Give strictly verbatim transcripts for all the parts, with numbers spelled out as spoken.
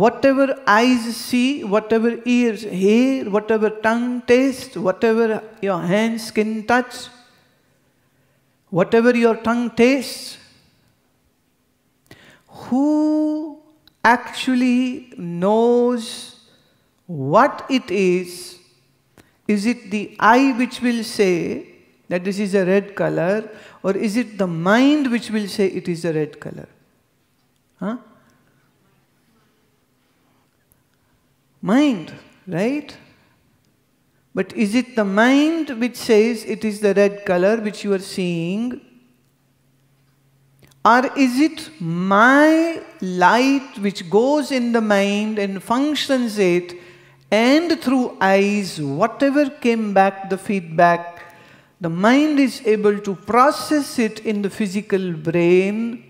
Whatever eyes see, whatever ears hear, whatever tongue tastes, whatever your hands can touch, whatever your tongue tastes, who actually knows what it is? Is it the eye which will say that this is a red color, or is it the mind which will say it is a red color? Huh? Mind, right? But is it the mind which says it is the red color which you are seeing? Or is it my light which goes in the mind and functions it, and through eyes, whatever came back, the feedback, the mind is able to process it in the physical brain?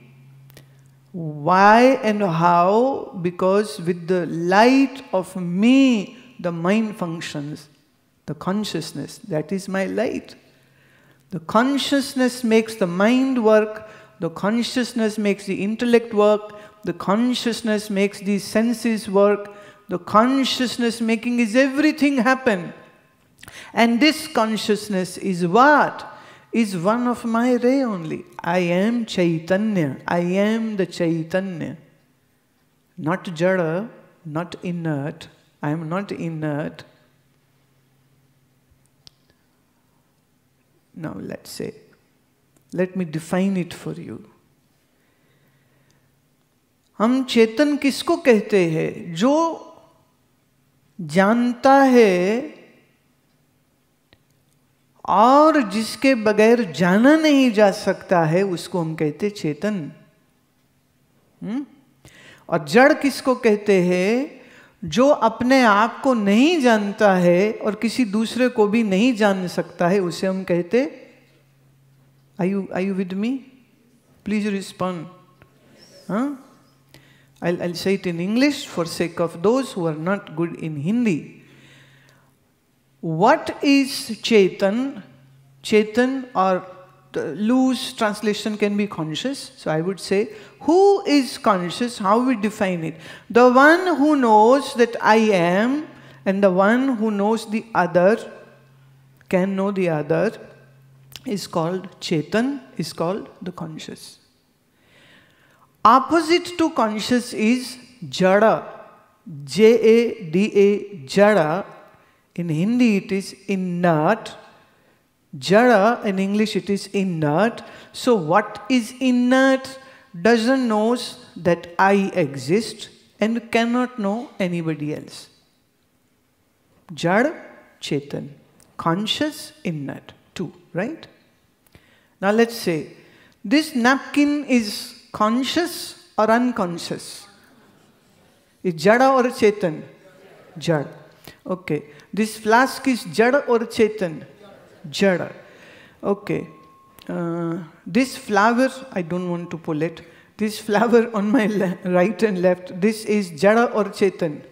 Why and how? Because with the light of me, the mind functions. The consciousness, that is my light. The consciousness makes the mind work. The consciousness makes the intellect work. The consciousness makes the senses work. The consciousness making is everything happen. And this consciousness is what? Is one of my ray only. I am Chaitanya. I am the Chaitanya. Not Jada, not inert. I am not inert. Now let's say, let me define it for you. हम चेतन किसको कहते हैं? जो जानता है और जिसके बगैर जाना नहीं जा सकता है, उसको हम कहते हैं चेतन। हम्म? और जड़ किसको कहते हैं? जो अपने आप को नहीं जानता है और किसी दूसरे को भी नहीं जान सकता है, उसे हम कहते। Are you are you with me? Please respond. Huh? I'll I'll say it in English for sake of those who are not good in Hindi. What is Chetan? Chetan, or loose translation can be conscious. So I would say, who is conscious? How we define it? The one who knows that I am, and the one who knows the other, can know the other, is called Chetan, is called the conscious. Opposite to conscious is Jada. J A D A, Jada. In Hindi it is inert. Jada, in English it is inert. So what is inert? Doesn't know that I exist and cannot know anybody else. Jada, Chetan. Conscious, inert. Two, right? Now let's say, this napkin is conscious or unconscious? Is Jada or Chetan? Jada. Okay. This flask is Jada or Chetan? Jada. Okay. Uh, this flower, I don't want to pull it. This flower on my right and left, this is Jada or Chetan?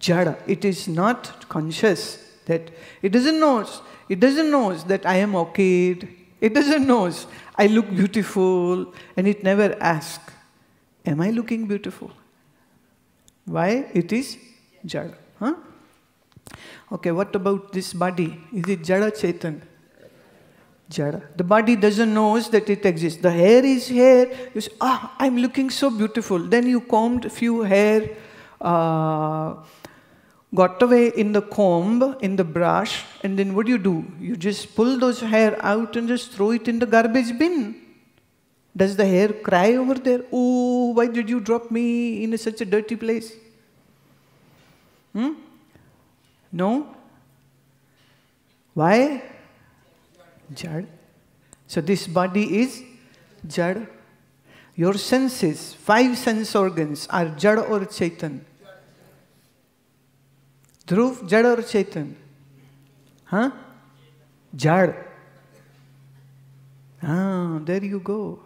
Jada. It is not conscious. That it doesn't know. It doesn't know that I am okayed. It doesn't know I look beautiful, and it never asks, am I looking beautiful? Why? It is Jada. Huh? Okay, what about this body? Is it Jada, Chetan? Jada. The body doesn't know that it exists. The hair is hair. You say, ah, I'm looking so beautiful. Then you combed a few hair, uh, got away in the comb, in the brush, and then what do you do? You just pull those hair out and just throw it in the garbage bin. Does the hair cry over there? Oh, why did you drop me in such a dirty place? Hmm? No? Why? Jad. So this body is Jad. Your senses, five sense organs, are Jad or Chetan? Dhruv, Jad or Chetan? Huh? Jad. Ah, there you go.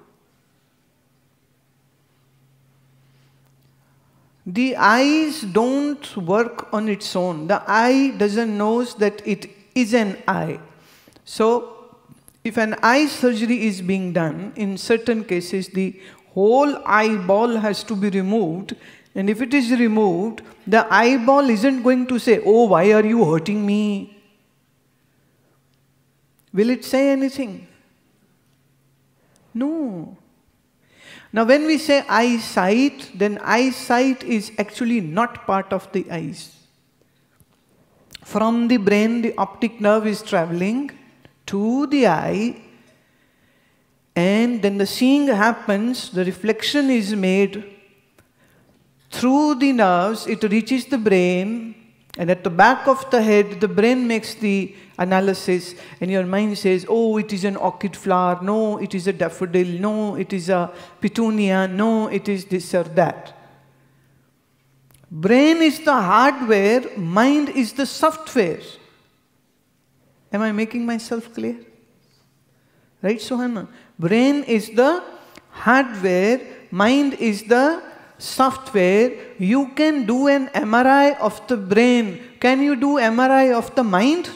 The eyes don't work on its own. The eye doesn't know that it is an eye. So, if an eye surgery is being done, in certain cases the whole eyeball has to be removed And if it is removed, the eyeball isn't going to say, oh, why are you hurting me? Will it say anything? No. Now when we say eyesight, then eyesight is actually not part of the eyes. From the brain, the optic nerve is traveling to the eye, and then the seeing happens, the reflection is made through the nerves, it reaches the brain, and at the back of the head, the brain makes the analysis, and your mind says, oh, it is an orchid flower, no, it is a daffodil, no, it is a petunia, no, it is this or that. Brain is the hardware, mind is the software. Am I making myself clear? Right, Sohana? Brain is the hardware, mind is the software. You can do an M R I of the brain. Can you do M R I of the mind?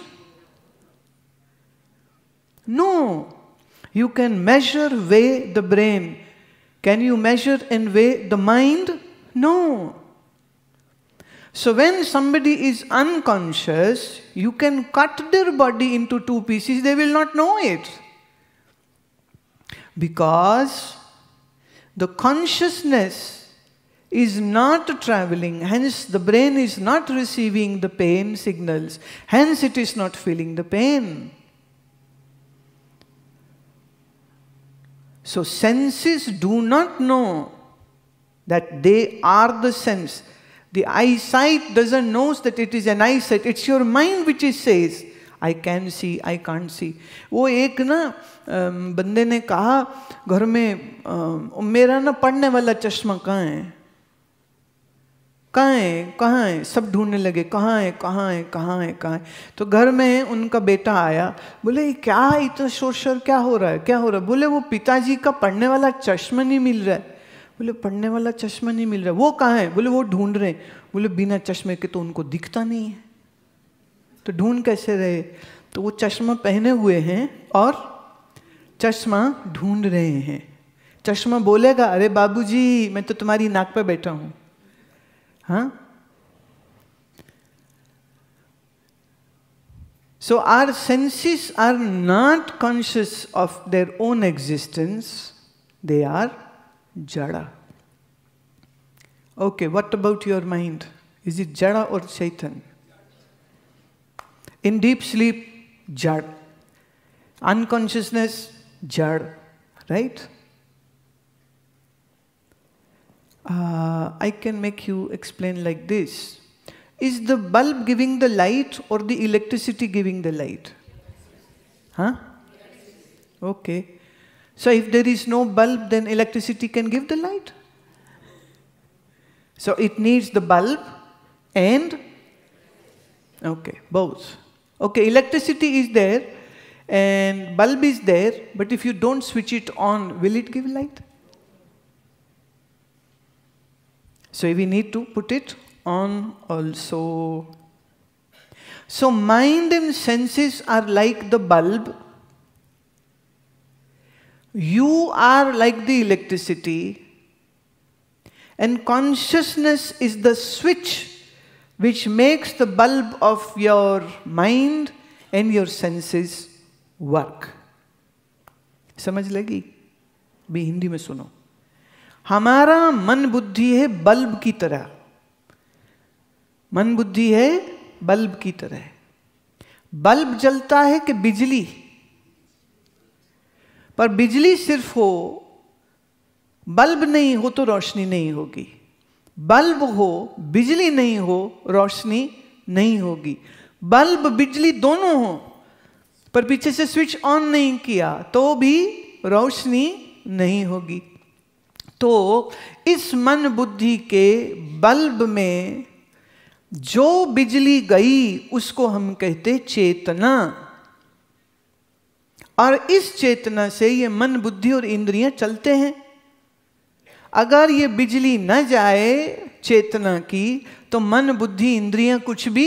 No. You can measure, weigh the brain. Can you measure and weigh the mind? No. So when somebody is unconscious, you can cut their body into two pieces, they will not know it. Because the consciousness is not traveling, hence the brain is not receiving the pain signals, hence it is not feeling the pain. So senses do not know that they are the sense. The eyesight doesn't know that it is an eyesight. It's your mind which is says, I can see, I can't see. वो एक ना बंदे ने कहा घर में मेरा ना पढ़ने वाला चश्मा कहाँ है? कहाँ है? कहाँ है? सब ढूँढने लगे कहाँ है? कहाँ है? कहाँ है? कहाँ है? तो घर में उनका बेटा आया बोले क्या इतना शोर शोर क्या हो रहा है? क्या हो रहा है? बोले वो पिताजी का पढ़ने वाला चश्मा नहीं मिल रहा है. बोले पढ़ने वाला चश्मा नहीं मिल रहा वो कहाँ है बोले वो ढूंढ रहे हैं बोले बिना चश्मे के तो उनको दिखता नहीं है तो ढूंढ कैसे रहे तो वो चश्मा पहने हुए हैं और चश्मा ढूंढ रहे हैं चश्मा बोलेगा अरे बाबूजी मैं तो तुम्हारी नाक पर बैठा हूँ हाँ So our senses are not conscious of their own existence they are Jada. Okay, what about your mind? Is it Jada or Chetan? In deep sleep, Jada. Unconsciousness, Jada. Right? Uh, I can make you explain like this. Is the bulb giving the light or the electricity giving the light? Huh? Okay. So if there is no bulb, then electricity can give the light. So it needs the bulb and, okay, both. Okay, electricity is there and bulb is there, but if you don't switch it on, will it give light? So we need to put it on also. So mind and senses are like the bulb. You are like the electricity, and consciousness is the switch which makes the bulb of your mind and your senses work. समझ लगी? भी हिंदी में सुनो. हमारा मन बुद्धि है bulb की तरह. मन बुद्धि है बल्ब की तरह. बल्ब जलता है कि बिजली? पर बिजली सिर्फ हो, बल्ब नहीं हो तो रोशनी नहीं होगी। बल्ब हो, बिजली नहीं हो, रोशनी नहीं होगी। बल्ब, बिजली दोनों हो, पर पीछे से स्विच ऑन नहीं किया, तो भी रोशनी नहीं होगी। तो इस मन बुद्धि के बल्ब में जो बिजली गई, उसको हम कहते चेतना। और इस चेतना से ये मन बुद्धि और इंद्रियां चलते हैं अगर ये बिजली न जाए चेतना की तो मन बुद्धि इंद्रियां कुछ भी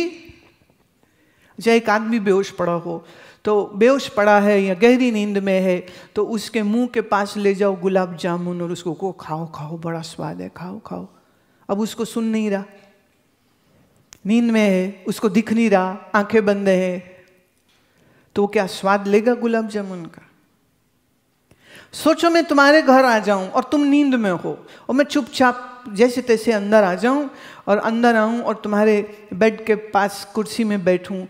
चाहे एक आदमी बेहोश पड़ा हो तो बेहोश पड़ा है या गहरी नींद में है तो उसके मुंह के पास ले जाओ गुलाब जामुन और उसको को खाओ खाओ बड़ा स्वाद है खाओ खाओ अब उसको सुन नहीं रहा, नींद में है, उसको दिख नहीं रहा, आंखें बंद है, तो क्या स्वाद लेगा गुलाब जामुन का? सोचो मैं तुम्हारे घर आ जाऊं और तुम नींद में हो और मैं चुपचाप जैसे तैसे अंदर आ जाऊं और अंदर आऊं और तुम्हारे बेड के पास कुर्सी में बैठूं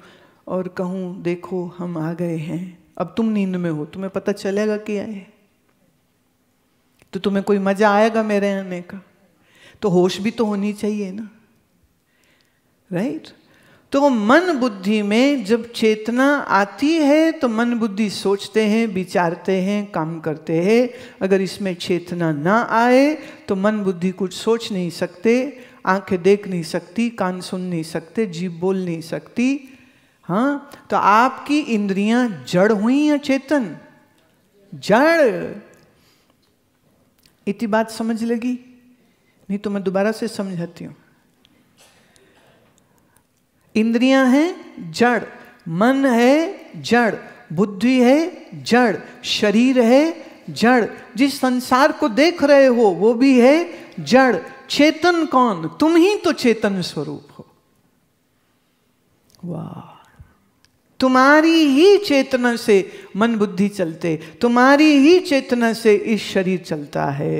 और कहूं देखो हम आ गए हैं, अब तुम नींद में हो, तुम्हें पता चलेगा कि आए? तो तुम्हें कोई मजा आएगा मेरे आने का? तो होश भी तो होनी चाहिए ना, राइट right? तो मन बुद्धि में जब चेतना आती है तो मन बुद्धि सोचते हैं, विचारते हैं, काम करते हैं। अगर इसमें चेतना ना आए तो मन बुद्धि कुछ सोच नहीं सकते, आंखें देख नहीं सकती, कान सुन नहीं सकते, जीभ बोल नहीं सकती। हाँ, तो आपकी इंद्रियां जड़ हुई या चेतन? जड़। इतनी बात समझ लगी? नहीं तो मैं दोबारा से समझाती हूँ। इंद्रियां हैं जड़, मन है जड़, बुद्धि है जड़, शरीर है जड़, जिस संसार को देख रहे हो वो भी है जड़। चेतन कौन? तुम ही तो चेतन स्वरूप हो। वाह, तुम्हारी ही चेतना से मन बुद्धि चलते, तुम्हारी ही चेतना से इस शरीर चलता है।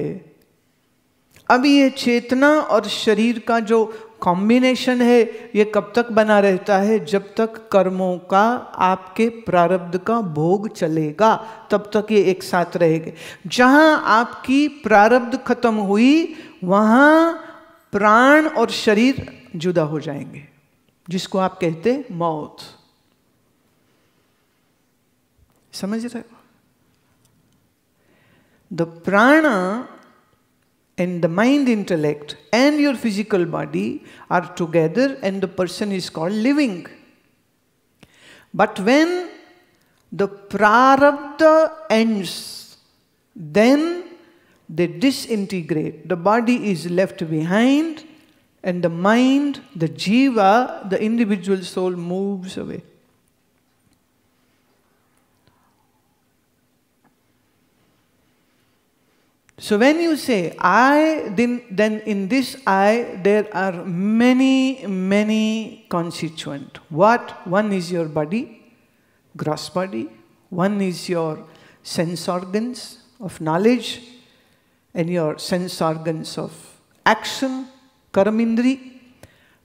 अब ये चेतना और शरीर का जो कॉम्बिनेशन है ये कब तक बना रहता है? जब तक कर्मों का, आपके प्रारब्ध का भोग चलेगा तब तक ये एक साथ रहेंगे। जहाँ आपकी प्रारब्ध खत्म हुई वहाँ प्राण और शरीर जुदा हो जाएंगे, जिसको आप कहते मौत। समझ रहे हो? द प्राणा and the mind intellect and your physical body are together and the person is called living. But when the prarabdha ends, then they disintegrate. The body is left behind and the mind, the jiva, the individual soul moves away. So when you say I, then, then in this I there are many, many constituent. What? One is your body, gross body. One is your sense organs of knowledge and your sense organs of action, karamindri.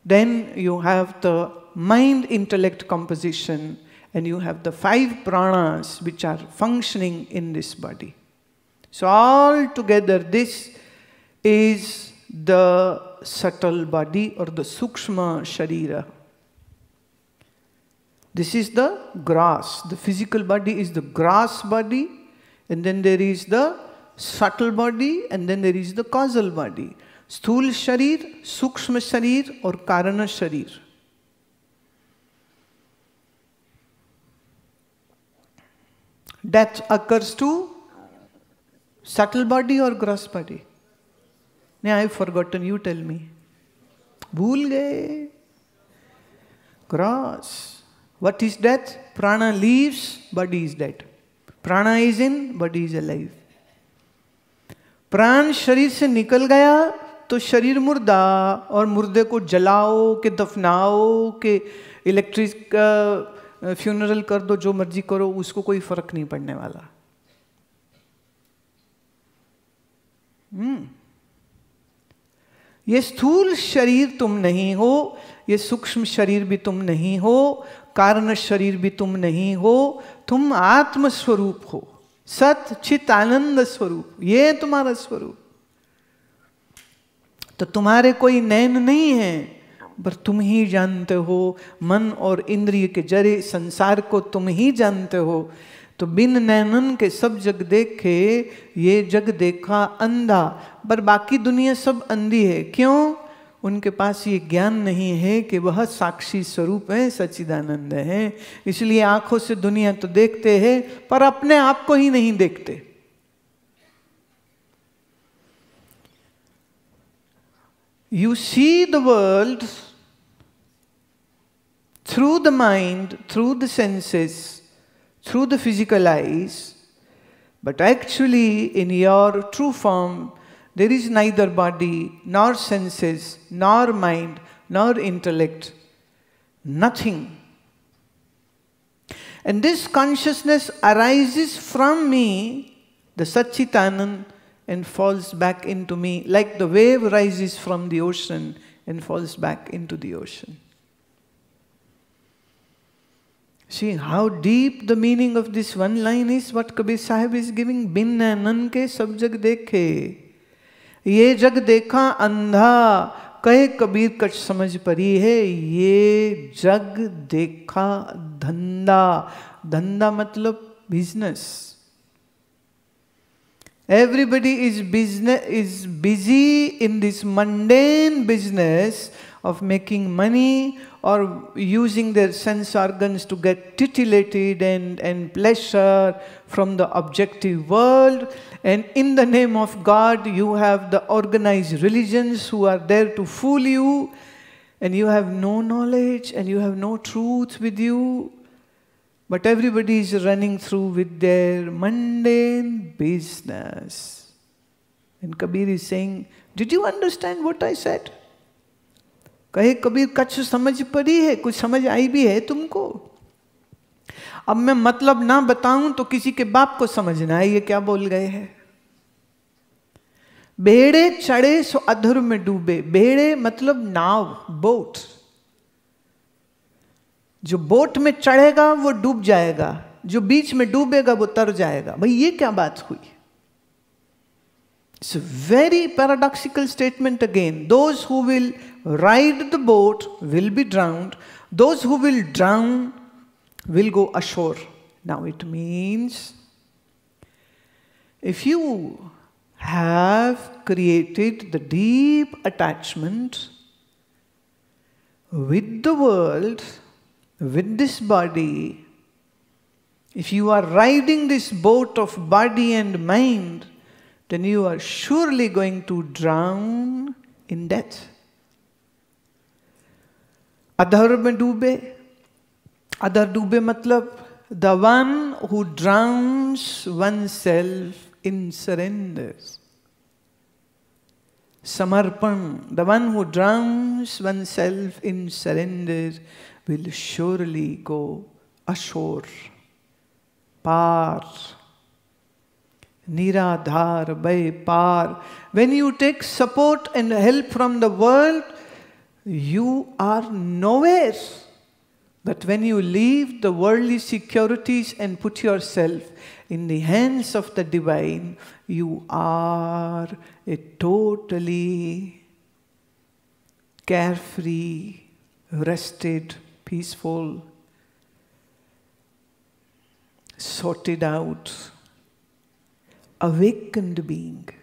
Then you have the mind-intellect composition and you have the five pranas which are functioning in this body. So all together, this is the subtle body or the sukshma sharira. This is the gross. The physical body is the gross body, and then there is the subtle body, and then there is the causal body. Sthul sharira, sukshma sharira, or karana sharira. Death occurs to subtle body or gross body? No, I have forgotten. You tell me. Bhul gaye. Gross. What is death? Prana leaves, body is dead. Prana is in, body is alive. Pran शरीर से निकल गया तो शरीर मुर्दा, और मुर्दे को जलाओ के दफनाओ के इलेक्ट्रिक फ्यूनरल कर दो, जो मर्जी करो, उसको कोई फर्क नहीं पड़ने वाला। Hmm. ये स्थूल शरीर तुम नहीं हो, ये सूक्ष्म शरीर भी तुम नहीं हो, कारण शरीर भी तुम नहीं हो, तुम आत्म स्वरूप हो, सत-चित-आनंद स्वरूप, ये तुम्हारा स्वरूप। तो तुम्हारे कोई नैन नहीं है, पर तुम ही जानते हो, मन और इंद्रिय के जरिए संसार को तुम ही जानते हो। तो बिन नैनन के सब जग देखे, ये जग देखा अंधा। पर बाकी दुनिया सब अंधी है, क्यों? उनके पास ये ज्ञान नहीं है कि वह साक्षी स्वरूप है, सच्चिदानंद है। इसलिए आंखों से दुनिया तो देखते हैं पर अपने आप को ही नहीं देखते। You see the world through the mind, through the senses, through the physical eyes, but actually in your true form There is neither body, nor senses, nor mind, nor intellect. Nothing. And this consciousness arises from me, the Sat-Chit-Anand, and falls back into me, like the wave rises from the ocean and falls back into the ocean. See how deep the meaning of this one line is, what Kabir Sahib is giving. Bin nan ke sab jag dekhe, ye jag dekha andha, कहे Kabir cut समझ परी है, ये जग देखा धंधा। धंधा मतलब business. Everybody is business is busy in this mundane business of making money और using their sense organs to get titillated and and pleasure from the objective world. And in the name of God, you have the organized religions who are there to fool you, and you have no knowledge and you have no truth with you. But everybody is running through with their mundane business. And Kabir is saying, did you understand what I said? Kahe Kabir kach samajh padi hai, kuch samajh aayi bhi hai tumko. अब मैं मतलब ना बताऊं तो किसी के बाप को समझना है ये क्या बोल गए हैं. बेड़े चढ़े सो अधर में डूबे. बेड़े मतलब नाव, बोट. जो बोट में चढ़ेगा वो डूब जाएगा, जो बीच में डूबेगा वो तर जाएगा. भाई ये क्या बात हुई. It's a very paradoxical statement again. Those who will ride the boat will be drowned, those who will drown will go ashore. Now it means, if you have created the deep attachment with the world, with this body, if you are riding this boat of body and mind, then you are surely going to drown in death. Adhar mein doobe. Adhar doobe matlab, the one who drowns oneself in surrender. Samarpan, the one who drowns oneself in surrender will surely go ashore, par. Niradhar by par. When you take support and help from the world, you are nowhere. But when you leave the worldly securities and put yourself in the hands of the divine, you are a totally carefree, rested, peaceful, sorted out, awakened being.